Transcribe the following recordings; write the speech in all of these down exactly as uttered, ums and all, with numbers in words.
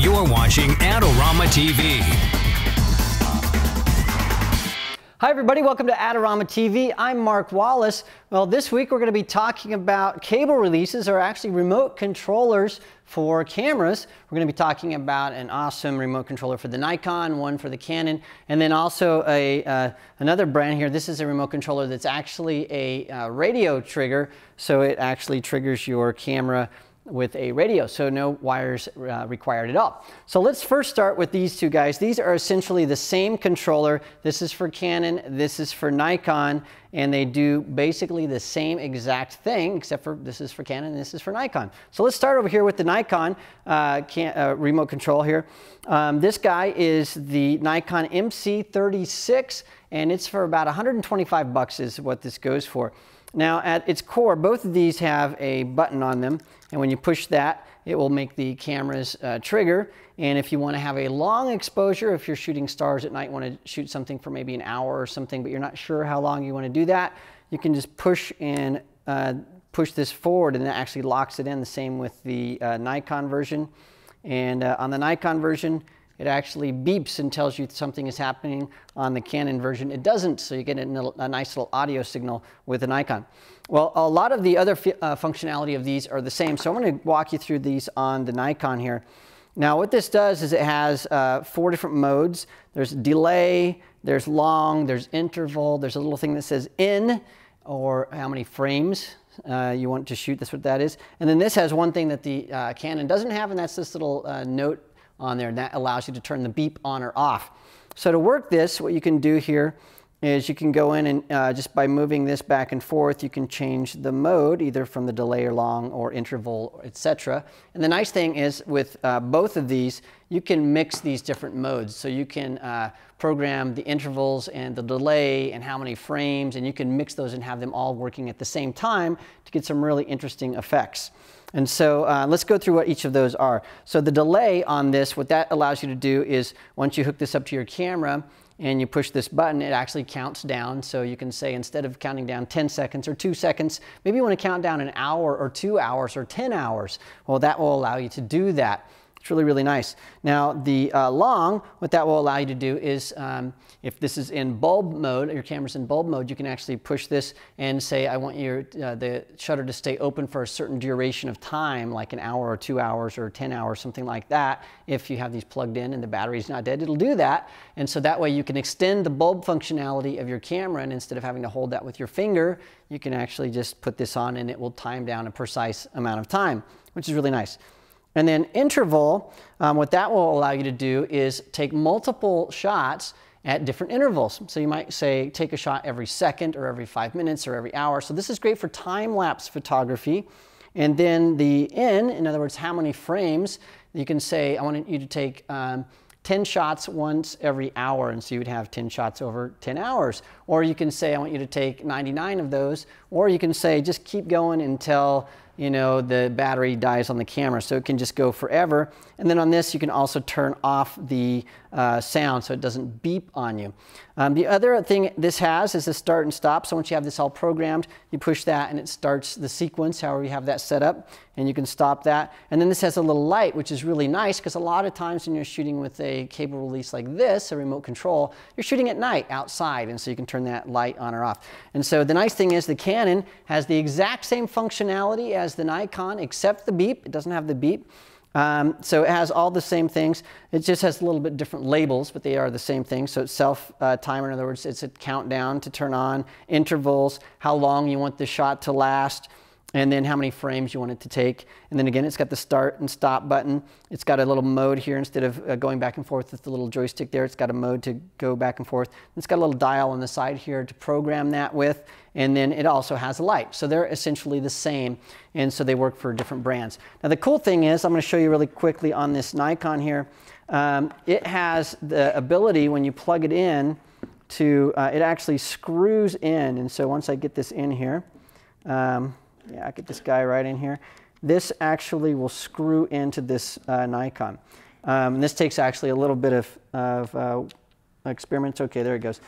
You're watching Adorama T V. Hi everybody, welcome to Adorama T V. I'm Mark Wallace. Well, this week we're going to be talking about cable releases, or actually remote controllers for cameras. We're going to be talking about an awesome remote controller for the Nikon, one for the Canon, and then also a uh, another brand here. This is a remote controller that's actually a uh, radio trigger, so it actually triggers your camera with a radio, so no wires uh, required at all. So let's first start with these two guys. These are essentially the same controller. This is for Canon, this is for Nikon, and they do basically the same exact thing, except for this is for Canon and this is for Nikon. So let's start over here with the Nikon uh, can, uh, remote control here. Um, this guy is the Nikon M C thirty-six, and it's for about one hundred twenty-five bucks is what this goes for. Now at its core, both of these have a button on them, and when you push that, it will make the camera's uh, trigger. And if you want to have a long exposure, if you're shooting stars at night, want to shoot something for maybe an hour or something, but you're not sure how long you want to do that, you can just push and uh, push this forward, and that actually locks it in. The same with the uh, Nikon version. And uh, on the Nikon version, it actually beeps and tells you something is happening. On the Canon version, it doesn't, so you get a, a nice little audio signal with an Nikon. Well, a lot of the other uh, functionality of these are the same, so I'm going to walk you through these on the Nikon here. Now what this does is it has uh, four different modes. There's delay, there's long, there's interval, there's a little thing that says in, or how many frames Uh, you want to shoot. That's what that is. And then this has one thing that the uh, Canon doesn't have, and that's this little uh, note on there, and that allows you to turn the beep on or off. So to work this, what you can do here is you can go in and uh, just by moving this back and forth, you can change the mode either from the delay or long or interval, et cetera. And the nice thing is with uh, both of these, you can mix these different modes. So you can uh, program the intervals and the delay and how many frames, and you can mix those and have them all working at the same time to get some really interesting effects. And so uh, let's go through what each of those are. So the delay on this, what that allows you to do is once you hook this up to your camera, and you push this button, it actually counts down. So you can say, instead of counting down ten seconds or two seconds, maybe you want to count down an hour or two hours or ten hours. Well, that will allow you to do that. It's really, really nice. Now the uh, long, what that will allow you to do is um, if this is in bulb mode, your camera's in bulb mode, you can actually push this and say, I want your, uh, the shutter to stay open for a certain duration of time, like an hour or two hours or ten hours, something like that. If you have these plugged in and the battery's not dead, it'll do that. And so that way you can extend the bulb functionality of your camera, and instead of having to hold that with your finger, you can actually just put this on and it will time down a precise amount of time, which is really nice. And then interval, um, what that will allow you to do is take multiple shots at different intervals. So you might say take a shot every second or every five minutes or every hour. So this is great for time-lapse photography. And then the N, in other words, how many frames, you can say I want you to take um, ten shots once every hour, and so you would have ten shots over ten hours. Or you can say I want you to take ninety-nine of those, or you can say just keep going until you know, the battery dies on the camera, so it can just go forever. And then on this, you can also turn off the uh, sound so it doesn't beep on you. Um, the other thing this has is the start and stop. So once you have this all programmed, you push that and it starts the sequence, however you have that set up, and you can stop that. And then this has a little light, which is really nice, because a lot of times when you're shooting with a cable release like this, a remote control, you're shooting at night outside, and so you can turn that light on or off. And so the nice thing is the Canon has the exact same functionality as the Nikon, except the beep. It doesn't have the beep. Um, so it has all the same things. It just has a little bit different labels, but they are the same thing. So it's self uh, timer. In other words, it's a countdown to turn on, intervals, how long you want the shot to last, and then how many frames you want it to take. And then again, it's got the start and stop button. It's got a little mode here. Instead of uh, going back and forth with the little joystick there, it's got a mode to go back and forth. It's got a little dial on the side here to program that with. And then it also has a light. So they're essentially the same, and so they work for different brands. Now the cool thing is, I'm going to show you really quickly on this Nikon here. Um, it has the ability, when you plug it in, to uh, it actually screws in. And so once I get this in here, um, yeah, I get this guy right in here. This actually will screw into this uh, Nikon. Um, and this takes actually a little bit of, of uh, experiments. Okay, there it goes.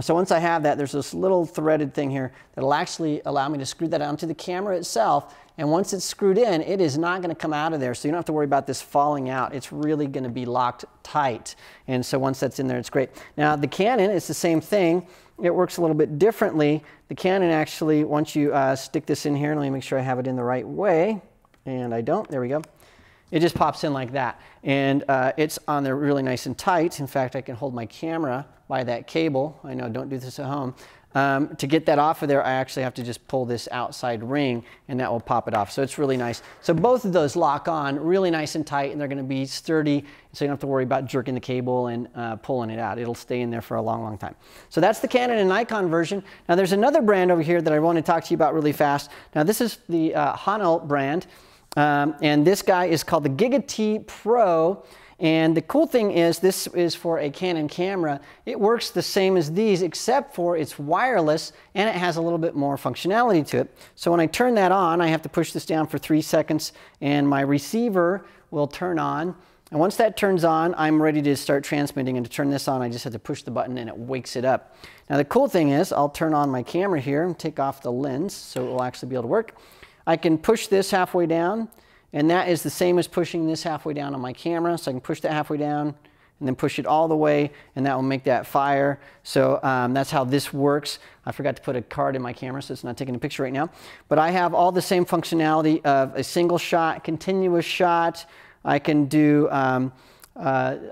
So once I have that, there's this little threaded thing here that'll actually allow me to screw that onto the camera itself. And once it's screwed in, it is not going to come out of there. So you don't have to worry about this falling out. It's really going to be locked tight. And so once that's in there, it's great. Now the Canon is the same thing. It works a little bit differently. The Canon actually, once you uh, stick this in here, let me make sure I have it in the right way. And I don't. There we go. It just pops in like that. And uh, it's on there really nice and tight. In fact, I can hold my camera by that cable. I know, don't do this at home. Um, to get that off of there, I actually have to just pull this outside ring and that will pop it off. So it's really nice. So both of those lock on really nice and tight, and they're gonna be sturdy, so you don't have to worry about jerking the cable and uh, pulling it out. It'll stay in there for a long, long time. So that's the Canon and Nikon version. Now there's another brand over here that I wanna talk to you about really fast. Now this is the uh, Hahnel brand, um, and this guy is called the Giga T Pro. And the cool thing is, this is for a Canon camera. It works the same as these, except for it's wireless and it has a little bit more functionality to it. So when I turn that on, I have to push this down for three seconds and my receiver will turn on. And once that turns on, I'm ready to start transmitting. And to turn this on, I just have to push the button and it wakes it up. Now the cool thing is, I'll turn on my camera here and take off the lens so it will actually be able to work. I can push this halfway down. And that is the same as pushing this halfway down on my camera. So I can push that halfway down and then push it all the way, and that will make that fire. So um, that's how this works. I forgot to put a card in my camera, so it's not taking a picture right now. But I have all the same functionality of a single shot, continuous shot. I can do um, uh,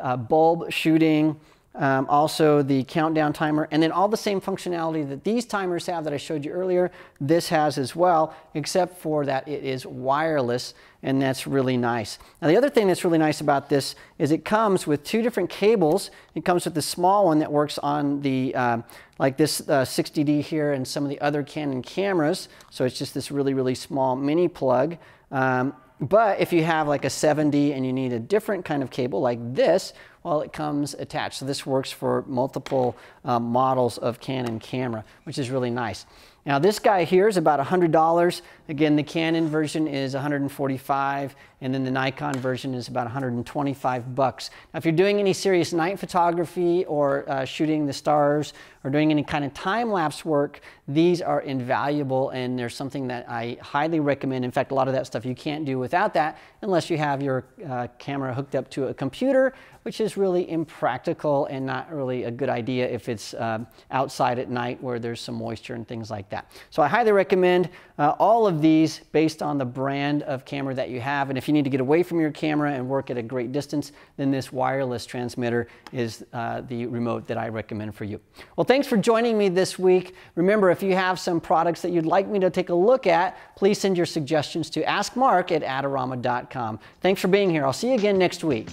uh, bulb shooting. Um, also the countdown timer, and then all the same functionality that these timers have that I showed you earlier, this has as well, except for that it is wireless, and that's really nice. Now the other thing that's really nice about this is it comes with two different cables. It comes with the small one that works on the um, like this uh, sixty D here and some of the other Canon cameras, so it's just this really really small mini plug. Um, But if you have like a seven D and you need a different kind of cable like this, well, it comes attached. So this works for multiple uh, models of Canon camera, which is really nice. Now this guy here is about one hundred dollars. Again, the Canon version is one hundred forty-five dollars, and then the Nikon version is about one hundred twenty-five bucks. Now if you're doing any serious night photography or uh, shooting the stars or doing any kind of time-lapse work, these are invaluable, and they're something that I highly recommend. In fact, a lot of that stuff you can't do without that unless you have your uh, camera hooked up to a computer, which is really impractical and not really a good idea if it's um, outside at night where there's some moisture and things like that. So I highly recommend uh, all of these based on the brand of camera that you have. And if you need to get away from your camera and work at a great distance, then this wireless transmitter is uh, the remote that I recommend for you. Well, thanks for joining me this week. Remember, if you have some products that you'd like me to take a look at, please send your suggestions to ask mark at adorama dot com. Thanks for being here. I'll see you again next week.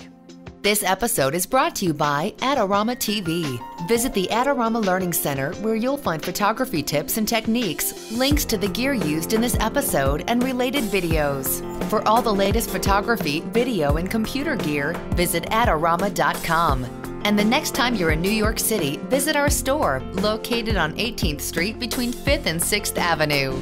This episode is brought to you by Adorama T V. Visit the Adorama Learning Center, where you'll find photography tips and techniques, links to the gear used in this episode, and related videos. For all the latest photography, video, and computer gear, visit adorama dot com. And the next time you're in New York City, visit our store, located on eighteenth street between fifth and sixth avenue.